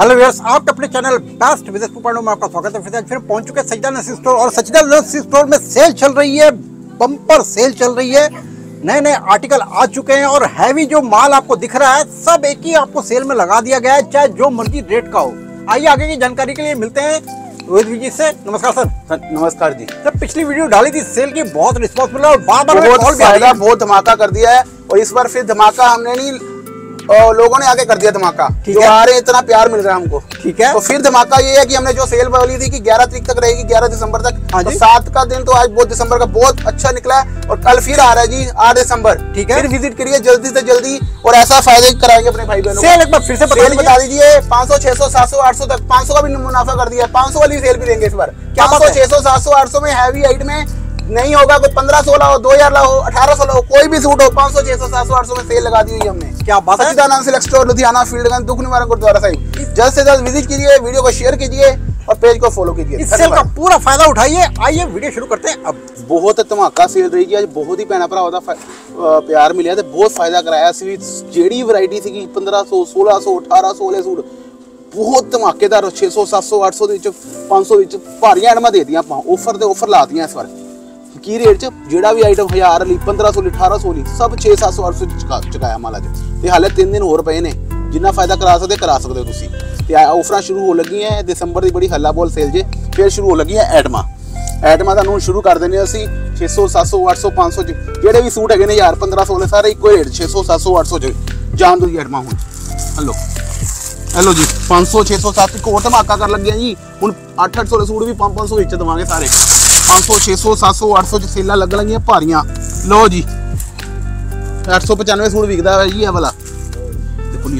Hello viewers, आपके अपने channel best विदेश पॉइंट में आपका स्वागत है। फिर पहुंच चुके सच्चिदानंद सिल्क स्टोर और सच्चिदानंद सिल्क स्टोर में सेल चल रही है, बम्पर सेल चल रही है। नए नए आर्टिकल आ चुके हैं और हैवी जो माल आपको दिख रहा है सब एक ही आपको सेल में लगा दिया गया है, चाहे जो मर्जी रेट का हो। आइए आगे की जानकारी के लिए मिलते हैं रोहित विजी से। नमस्कार सर। नमस्कार जी। सर, पिछली वीडियो डाली थी सेल की, बहुत रिस्पॉन्स मिला और बार-बार बहुत धमाका कर दिया है और इस बार फिर धमाका हमने नहीं और लोगों ने आगे कर दिया धमाका। जो आ रहे हैं इतना प्यार मिल रहा है हमको। ठीक है, तो फिर धमाका ये है कि हमने जो सेल बोली थी कि 11 तारीख तक रहेगी, 11 दिसंबर तक, तो 7 का दिन तो आज 2 दिसंबर का बहुत अच्छा निकला है और कल फिर आ रहा है जी 8 दिसंबर। ठीक है, फिर विजिट करिए जल्दी से जल्दी और ऐसा फायदा कराएंगे अपने भाई बहनों को। सेल एक बार फिर से बता दीजिए, 500, 600, 700, 800 तक 500 का भी मुनाफा कर दिया है। 500 वाली सेल भी देंगे इस बार। 500, 600, 700, 800 में हैवी हाइट में नहीं होगा, कोई 1500 ला हो, 2000 ला हो, 1800 ला हो, कोई भी सूट हो, 500, 600, 700, 800 में सेल लगा दी हुई हमने। क्या बात है। सच्चिदानंद सिल्क स्टोर, लुधियाना, फील्डगंज, दुख निवारण गुरुद्वारा साहिब। जल्द से जल्द विजिट कीजिए, वीडियो को शेयर कीजिए और पेज को फॉलो कीजिए। इस सेल का पूरा फायदा उठाइए। आइए वीडियो शुरू करते हैं। अब बहुत धमाका सेल रही है, बहुत ही भैन भरा प्यार मिले, बहुत फायदा कराया। जी वरायटी थी 1500, 1600, 1800 वाले सूट बहुत धमाकेदार 600, 700, 800 500 भारी आइटम दे दी। ऑफर तो ऑफर ला दी इस बार की रेट जेड़ा भी आइटम 1000, 1500, 1800 सब 600, 700, 800 चुकाया माला जी। हाले 3 दिन होर पे ने, जिन्ना फायदा करा सकते हो। ऑफर शुरू हो लगी है दिसंबर की, बड़ी हल्ला बोल सेल जी फिर शुरू हो लगी है। एटमा तुहानू शुरू कर देने असी 600, 700, 800, 500 जेडे भी सूट है ने 1000, 1500 सारे एको रेट 600, 700, 800 जान दो एटमा। हुण हलो हलो जी 500, 600, 700 एक होर धमाका कर लगे जी। हुण 800, 800 सूट भी 500 देवांगे सारे। 500, 600, 700, 800 सेलां लगन लगियां भारियां। लो जी 895 सूट विकदा है जी, वाला देखो नी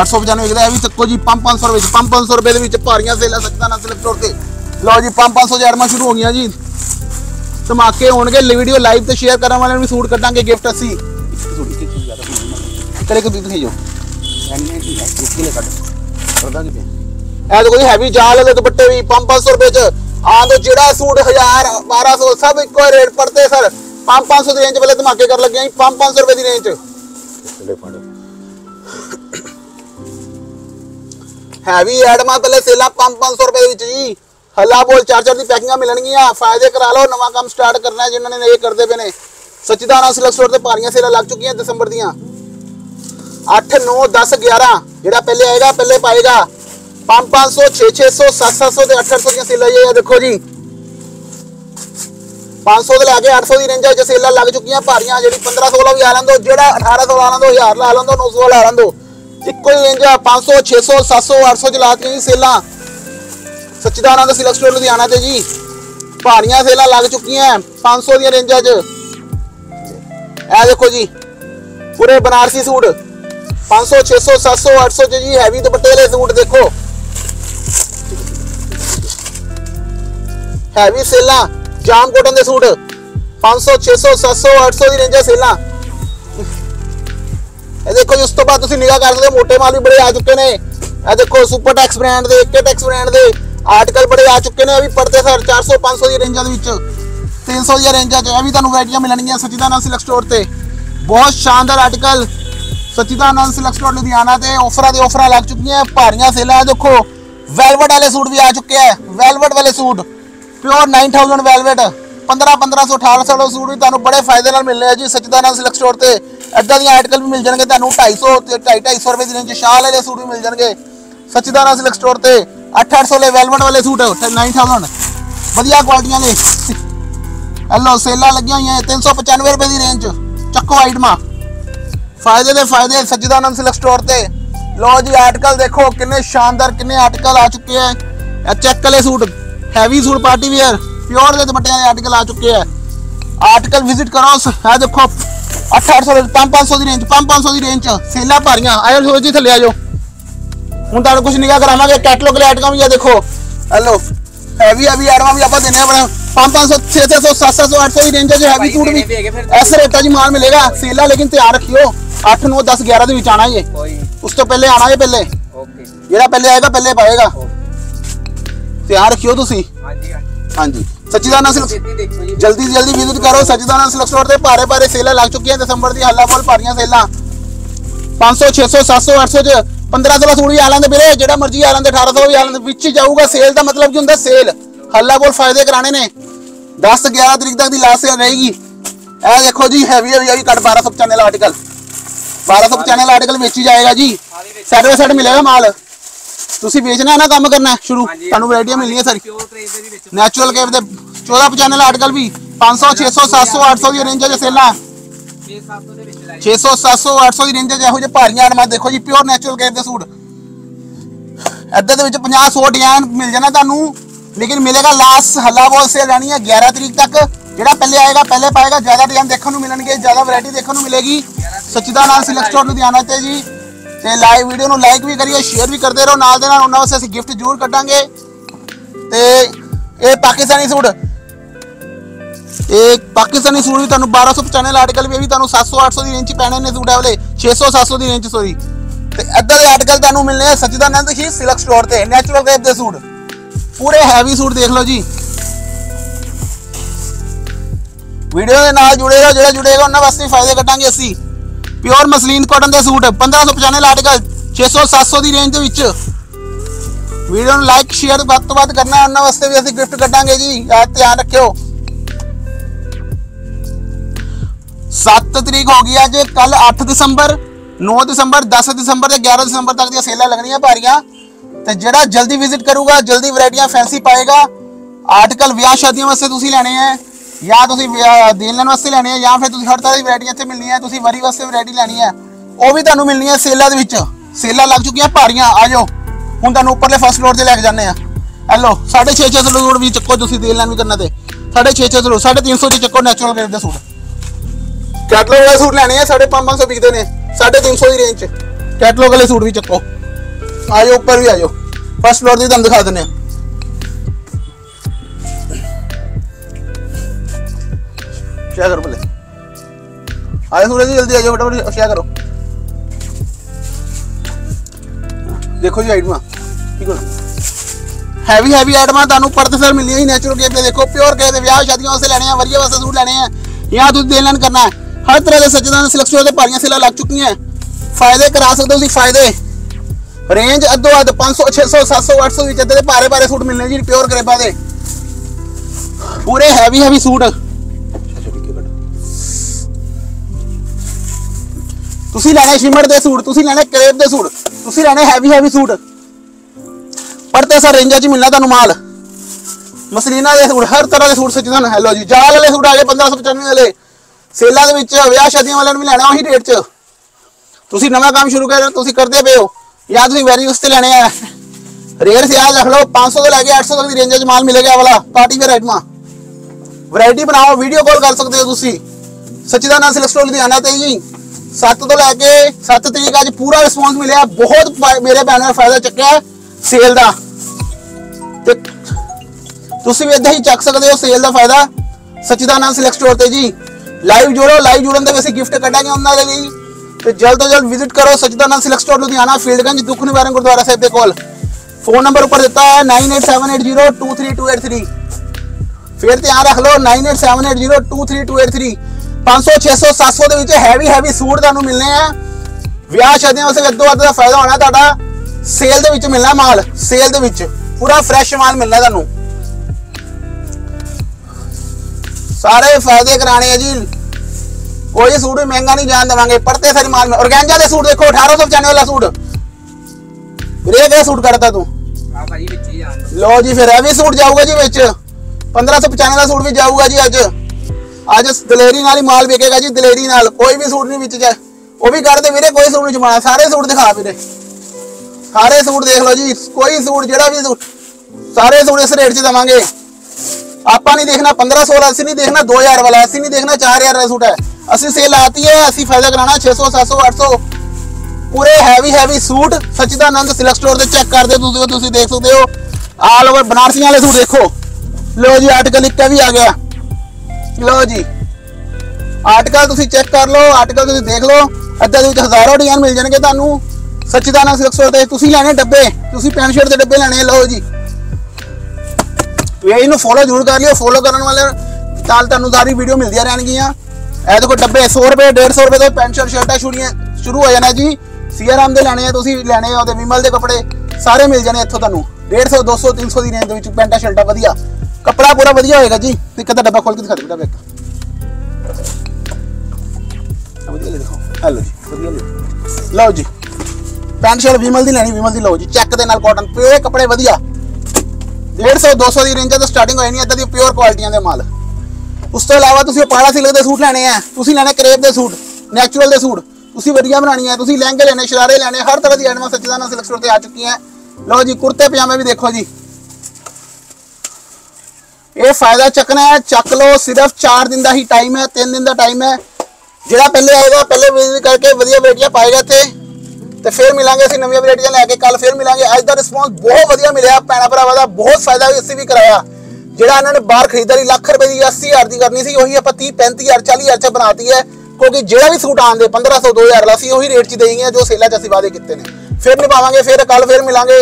895 विकदा है भी। तक्को जी 500 रुपए, 500 रुपए दे विच भारियां सेलां सच्चिदानंद सिल्क स्टोर ते। लो जी 500 जड़मा शुरू हो गईयां जी, धमाके होणगे। वीडियो लाइव ते शेयर करन वाले नूं सूट कड्डांगे गिफ्ट असी। तेरे को दिख नहीं जो एने की है इसके लिए कट करदा कि ए देखो जी हैवी जाल वाले दुपट्टे भी 500 रुपए च। हाँ तो जिड़ा सूट 1000, 1200 सब एक रेट पड़ते सर। 500 की रेंज वाले धमाके कर लगे 500 रुपए की रेंज। हैवी एडमा पहले सेला 500 रुपए जी। हला बोल 4-4 की पैकिंग मिलनगियां, फायदे करा लो। नवा काम स्टार्ट करना है जिन्होंने ये करते पे ने। सच्चिदानंद सिल्क स्टोर से भारियां सेला लग चुकी हैं दिसंबर दियां। 8, 9, 10, 11 जेड़ा पहले आएगा पहले पाएगा। 500, 600, 700, 800 दी सेल आई है। देखो जी 500 से लेके 800 दी रेंज च सेल लग चुकी हैं भारियां। जेडी 1500 ला भी आ लंदो, जेड़ा 1800 ला लंदो, 1000 ला लंदो, 900 ला लंदो, इक्को ही रेंज 500, 600, 700, 800 च लाती जी sale. Sachchidanand silk store Ludhiana ते जी भारियां सेल लग चुकी हैं 500 दी रेंज च। ए देखो जी पूरे बनारसी सूट 500, 600, 700, 800 च जी। हैवी दुपट्टे वाले सूट देखो, हैवी सेला जाम कॉटन दे सूट 500, 600, 700, 800 दी रेंज सेला। ए देखो जी, उस तो बाद तुसी निगाह कर सकदे हो, मोटे माल भी बड़े आ चुके ने। ए देखो सुपर टैक्स ब्रांड दे, के टैक्स ब्रांड दे आर्टिकल बड़े आ चुके ने। अभी पड़ते सर 400, 500 दी रेंजां दे विच, 300 दी रेंजां च। अभी तुहानू वैरायटीयां मिलणगियां सच्चिदानंद सिल्क स्टोर ते। बहुत शानदार article Sachchidanand silk store Ludhiana ते। ऑफरां दे ऑफरां लग चुकी हैं, भारियां सेलां। देखो वेलवेट वाले सूट भी आ चुके हैं, वेलवेट वाले सूट प्योर 9000 वेलवेट 1500, 1800 सूट भी तुहानू बड़े फायदे नाल मिलने हैं जी सच्चिदानंद सिल्क स्टोर ते। इदां दी आर्टिकल भी मिल जाएंगे तुहानू 250, 250 रुपए दी रेंज। शाल वाले सूट भी मिल जाएंगे सच्चिदानंद सिल्क स्टोर ते। 800 ले वेलवेट वाले सूट 9000 वधिया क्वालिटियां ले। हेलो सेलां लगियां हुई हैं 395 रुपए दी रेंज। चक्को आइटमां, फायदे दे फायदे सच्चिदानंद सिल्क स्टोर ते। लो जी आर्टिकल देखो कितने शानदार कितने आर्टिकल आ चुके हैं। चेक वाले suit, heavy suit, party wear, pure दे दुपट्टे वाले आर्टिकल आ चुके हैं। आर्टिकल विजिट करो। है देखो 800, 800 500 दी रेंज, 500 दी रेंज सेला भारियां। आयो सोच जी थल्ले आयो, हुन तुहानू कुछ निगाह करावांगे कैटलॉग वाले आइटम भी। आ देखो हेलो हैवी हैवी आइटम भी आपां देने अपने 500, 600, 700, 800 दी रेंज च हैवी सूट भी इस रेट च माल मिलेगा सेला। लेकिन तैयार रखियो 8, 9, 10, 11 दे विच आना है। उस तो पहले आना है, पहले ओके जेड़ा पहले आएगा पहले पाएगा। तैयार रखियो तुसी। हाँ जी सच्चिदानंद सिल्क, जल्दी से जल्दी विजिट करो सच्चिदानंद सिल्क स्टोर ते। भारे भारे सेलां लग चुकी हैं दिसंबर दी, हल्ला बोल भारियां सेलां 500, 600, 700, 800 च 1500 सूट भी आ लेंगे वीरे, जो मर्जी आ लेंगे 1800 भी आ लेंगे, बिच ही जाऊगा सेल का मतलब की होंगे सेल। हल्ला कोल फायदे कराने ने 10-11 तरीक तक की लास्ट सेल रहेगी। ए देखो जी हैवी हैवी कट 1295 का आर्टिकल, 1295 का आर्टिकल बेची जाएगा जी, साइड बाय साइड मिलेगा माल। तुम बेचना ना कम करना शुरू, तुम वैरायटियां मिलनी सारी नैचुरल केव के 1495 का आर्टिकल भी 500, 600, 700, 800 की रेंज च सेल, 600, 700, 800 की रेंज च भारियां आइटमां। देखो जी प्योर नैचुरल केव के सूट एदे दे विच 50-100 डिजाइन मिल जाना तुहानू, लेकिन मिलेगा लास्ट हल्ला बोल सेल रहनी है 11 तरीक तक। जो पहले आएगा पहले पाएगा, ज्यादा डिजाइन देखने मिलने, ज्यादा वैरायटी देखने मिलेगी। सच्चिदानंद सिल्क स्टोर लुधियाना से जी। तो लाइव वीडियो को लाइक भी करिए, शेयर भी करते रहो, नाल दे नाल उन्हां वास्ते असीं गिफ्ट जरूर कड्डांगे। ते ये पाकिस्तानी सूट, एक पाकिस्तानी सूट भी तुहानू 1295 आर्टिकल भी 700-800 की रेंज पैने ने सूट है वाले 600-700 की रेंज। सॉरी अद्धा आर्टिकल तुहानू मिलने सच्चिदानंद ही सिल्क स्टोर से। नैचुरल टाइप के सूट पूरे हैवी सूट देख लो जी, वीडियो के नाल जुड़े रहो, जो जुड़ेगा उन्होंने वास्ते फायदे कटांगे असी। प्योर मसलीन कॉटन के सूट 1595 आर्टिकल 600-700 की रेंज के। वीडियो लाइक शेयर वध तो वध करना, उन्होंने वास्ते भी असी गिफ्ट कटांगे जी, याद ध्यान रखियो। 7 तरीक हो गई अज, कल 8 दिसंबर, 9 दिसंबर, 10 दिसंबर 11 दिसंबर तक दी सेलां लगनियां भारियां। तो जो जल्दी विजिट करूगा जल्दी वरायटियां फैंसी पाएगा। आर्टिकल विआह शादियों वास्ते तुसीं लैने हैं, या दिन लैन वास्ते लैने हैं, या फिर हर तरह की वरायटियां इतने मिलनी है, तुसी वरी वास्ते वरायटी लैनी है, वह भी तुहानू मिलनी है सेलां दे विच। सेलां लग चुकियां भारियां, आ जाओ हुण तुहानू उपरले फर्स्ट फ्लोर से लैके जाने। हैलो 650 सूट भी चुको, तुसी दिन लैन भी करना तो 650 सूट 350 च चुको। नैचुरल ग्रेड के सूट कैटलॉग वाले सूट लैने हैं 550 बिकते हैं 350 की रेंज। कैटलॉग वाले सूट भी चुको, आ जाओ उपर भी आ जाओ, फर्स्ट फ्लोर से तुहानू दिखा दिंदे आं। शेयर करो पहले, आए सूरज जी जल्दी आ जाओ, फटाफट शेयर करो। देखो जी आइटमा ठीक है, हैवी हैवी आइटमा तुहानू परते सर मिलनी है नेचुरल केप दे। देखो प्योर केप दे विआह शादियों वास्ते लैने हैं, वरीए वास्ते सूट लैने हैं, यहाँ तुसीं देन लैन करना है। हर तरह के सच्चिदानंद सिल्क स्टोर ते भारियां सेलां लग चुकी हैं, फायदे करा सकते हो तुसीं फायदे। रेंज अद्धो अद्ध 500, 600, 700, 800 विच इद्दां दे भारे भारे सूट मिलने जी, प्योर करेबा दे पूरे हैवी हैवी सूट। तुसी लैने शिमर दे सूट, तुसी लैने क्रेप दे सूट, तुसी लैने हैवी हैवी सूट, परते सारे रेंजा च मिलना तुहानू माल। मसलीना दे सूट, हर तरह के सूट सच्चिदानंद। हैलो जी जाल वाले सूट आ गए 1595 वाले, सेलां दे विच विआह शादियां वाले भी लैना उही रेट च। तुसी नवा काम शुरू कर तुसी करदे पे हो, या तुसी वैरी उसते लैने आ रेट से याद रख लो 500 तो लैके 800 तक दी रेंज च माल मिलेगा वाला। पार्टी वेयर आइटमां वैरायटी बनाओ, वीडियो कॉल कर सकते हो तुसी। सच्चिदानंद सिल्क स्टोर लुधियाना ते जी 7 तरीक अज पूरा रिस्पांस मिले, बहुत मेरे भैनों ने फायदा चुकया सेल का, तुसी भी इदा ही चक सकते हो सेल का फायदा सच्चिदानंद सिल्क स्टोर ते जी। लाइव जोड़ो, लाइव जुड़न ते असीं गिफ्ट कड्डांगे उन्होंने लई। ते जल्द तो जल्द विजिट करो सच्चिदानंद सिल्क स्टोर लुधियाना, फील्डगंज, दुख निवारण गुरुद्वारा साहिब के कोल। फोन नंबर उपर दिता है 9878023283, फिर ध्यान रख लो 9878023283। 500, 600, 700 ਦੇ ਵਿੱਚ ਹੈਵੀ ਹੈਵੀ ਸੂਟ ਤੁਹਾਨੂੰ ਮਿਲਨੇ ਆ, ਵਿਆਹ ਸ਼ਾਦੀਆਂ ਵਾਸਤੇ ਅੱਧੋ ਅੱਧ ਦਾ ਫਾਇਦਾ ਹੋਣਾ ਤੁਹਾਡਾ। ਸੇਲ ਦੇ ਵਿੱਚ ਮਿਲਣਾ ਮਾਲ, ਸੇਲ ਦੇ ਵਿੱਚ ਪੂਰਾ ਫਰੈਸ਼ ਮਾਲ ਮਿਲਣਾ ਤੁਹਾਨੂੰ, ਸਾਰੇ ਫਾਇਦੇ ਕਰਾਣੇ ਆ ਜੀ। ਕੋਈ ਸੂਟ ਵੀ ਮਹਿੰਗਾ ਨਹੀਂ ਜਾਣ ਦੇਵਾਂਗੇ, ਪਰਤੇ ਸਾਰੇ ਮਾਲ। ਔਰਗੈਂਜਾ ਦੇ ਸੂਟ ਦੇਖੋ 1895 ਵਾਲਾ ਸੂਟ, ਵੀਰੇ ਕਿਹੜਾ ਸੂਟ ਕੱਢਦਾ ਤੂੰ ਆ ਭਾਈ ਵਿੱਚ ਹੀ ਜਾਣ ਲੋ ਜੀ, ਫਿਰ ਐਵੇਂ ਸੂਟ ਜਾਊਗਾ ਜੀ ਵਿੱਚ 1595 ਦਾ ਸੂਟ ਵੀ ਜਾਊਗਾ ਜੀ। आज दलेरी नाल ही माल बिकेगा जी, दलेरी नाल कोई भी सूट नहीं बिच जाए, वो भी कर दे वीरे, कोई सूट नहीं जमाना। सारे सूट दिखा वीरे, सारे सूट देख लो जी, कोई सूट जेड़ा भी सूट सारे सूट इस रेट च देवांगे। आपां नहीं देखना 1500 वाला, असीं नहीं देखना 2000 वाला, असीं नहीं देखना 4000 वाला सूट है, असीं सेल आती है, असीं फायदा कराना। 600, 700, 800 पूरे heavy heavy suit Sachchidanand silk store से चेक करते तुसीं देख सकते हो। आल ओवर बनारसी वाले सूट देखो, लो जी आर्टिकल एक भी आ गया। लो जी आर्टिकल तुसी चेक कर लो, आर्टिकल तुसी देख लो, अद्दे दे विच हज़ारों डिजाइन मिल जाएंगे तुहानू सच्चिदानंद सिल्क स्टोर ते। तुसी लैने डब्बे, तुसी पैंट शर्ट दे डब्बे लैने। लो जी पेज नू फॉलो जरूर कर लियो, फॉलो करन वाले नाल तुहानू सारी वीडियो मिलदियां रहणगियां। ए देखो डब्बे 100 रुपए, 150 रुपए तो पैंट शर्ट शर्टां शुरू हो जाना जी। सीआराम के लैने तुसीं लैने आ ते विमल के कपड़े सारे मिल जाने इत्थों तुहानूं 150 200 300 की रेंज दे विच पैंटा शर्टा वधिया कपड़ा पूरा वधिया होएगा जी। एक अद्धा डब्बा खोल के दिखा दो बेटा एक वधिया ले दिखाओ। हेलो जी वधिया ले लो जी पैंट शर्ट विमल की लैनी विमल की लो जी चैक के नाल कॉटन पे कपड़े वधिया 150 200 की रेंज तो स्टार्टिंग हो जानी इदा दी प्योर क्वालिटियां दे माल। उस तो अलावा तुसीं पाड़ा सिल्क दे सूट लैने हैं, तुसीं लैने करेप दे सूट नैचुरल दे सूट, तुसीं वधिया बनानी है, तुसीं लहंगे लैने शरारे लैने हर तरह की आइटम सच्चिदानंद सिल्क स्टोर ते आ चुकी हैं। लो जी कुर्ते पजामे भी देखो जी, ये फायदा चकना है चक लो, सिर्फ 4 दिन का ही टाइम है 3 दिन का टाइम है। जिहड़ा पहले आएगा पहले विजिट करके वधिया वेराइटियां पाएगा इत्थे तो फिर मिलेंगे असं नवी वराइटियां लैके कल फिर मिलेंगे। अज का रिस्पॉन्स बहुत वधिया मिले भैन भरावां का, बहुत फायदा भी असं भी कराया जिहड़ा इन्होंने बाहर खरीदारी लाख रुपए की 80,000 की करनी सी उही आपां 30 35 40 हज़ार च बनाती है, क्योंकि जिहड़ा भी सूट आंदे 1500 2000 ला उही रेट च देंगे जो सेला च असीं वादे कीते ने। फिर निभावांगे, फिर कल फिर मिलांगे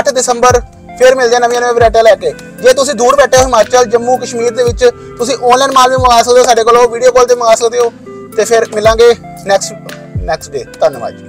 8 दिसंबर फिर मिलदे नवीं नवीं वराइटियां लैके। जे तुसीं दूर बैठे हो हिमाचल जम्मू कश्मीर दे विच तुसीं ऑनलाइन माल भी मंगा सकदे हो, साडे कोलों वीडियो कॉल ते मंगा सकदे हो। ते फिर मिलांगे नैक्सट डे। धन्नवाद।